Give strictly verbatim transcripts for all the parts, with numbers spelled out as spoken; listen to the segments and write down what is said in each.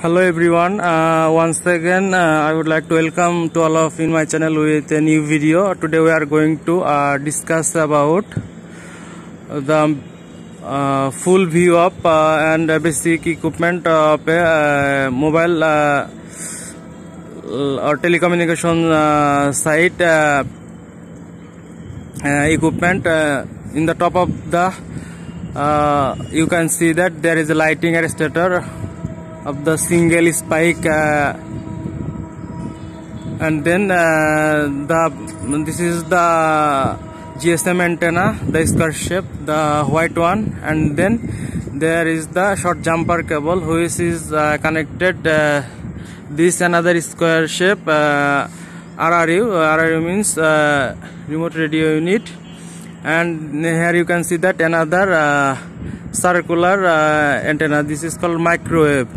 Hello everyone, uh, once again uh, I would like to welcome to all of in my channel with a new video. Today we are going to uh, discuss about the uh, full view of uh, and basic equipment of a uh, mobile uh, or telecommunication uh, site uh, uh, equipment. Uh, in the top of the uh, you can see that there is a lighting arrestator of the single spike, uh, and then uh, the this is the G S M antenna, the square shape, the white one, and then there is the short jumper cable which is uh, connected uh, this another square shape uh, R R U means uh, remote radio unit, and here you can see that another uh, circular uh, antenna. This is called microwave,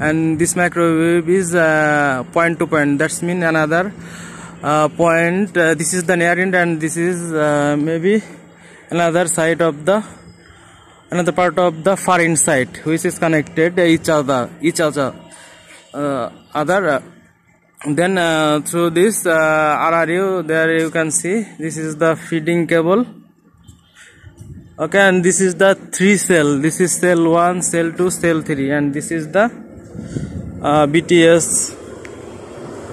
and this microwave is uh, point to point. That's mean another uh, point. Uh, this is the near end, and this is uh, maybe another side of the another part of the far end side, which is connected each other each other uh, other. Uh, then uh, through this uh, R R U, there you can see this is the feeding cable. Okay, and this is the three cell. This is cell one, cell two, cell three, and this is the uh, B T S.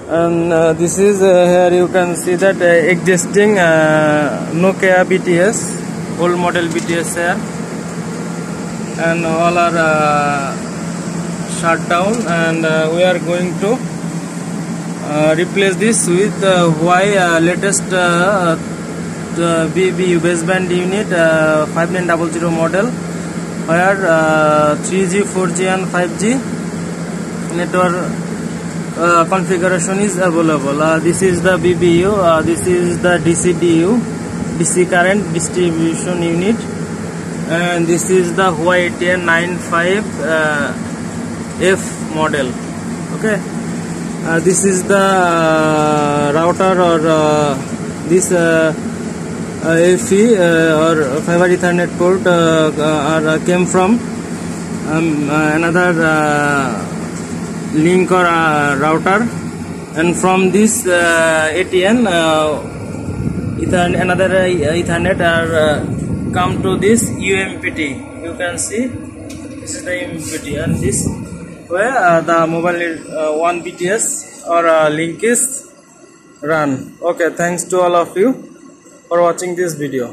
And uh, this is uh, here you can see that uh, existing uh, Nokia B T S, old model B T S here, and all are uh, shut down. And uh, we are going to uh, replace this with uh, Huawei uh, latest. Uh, The B B U baseband unit uh, five nine zero zero model, where uh, three G, four G and five G network uh, configuration is available. Uh, this is the B B U, uh, this is the D C D U, D C current distribution unit, and this is the Huawei A T N nine five F model. Okay, uh, this is the uh, router or uh, this uh, Uh, F E uh, or fiber Ethernet port uh, uh, uh, came from um, uh, another uh, link or uh, router, and from this uh, A T N uh, ethernet, another uh, Ethernet are uh, come to this U M P T. You can see this is the U M P T, and this where uh, the mobile uh, one B T S or uh, link is run. Okay, thanks to all of you for watching this video.